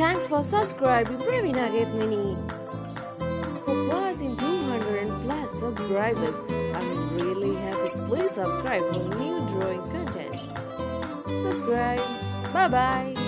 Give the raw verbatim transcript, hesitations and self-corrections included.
Thanks for subscribing, Pravina Gethmini. For passing two hundred plus subscribers, I'm really happy. Please subscribe for new drawing contents. Subscribe. Bye bye.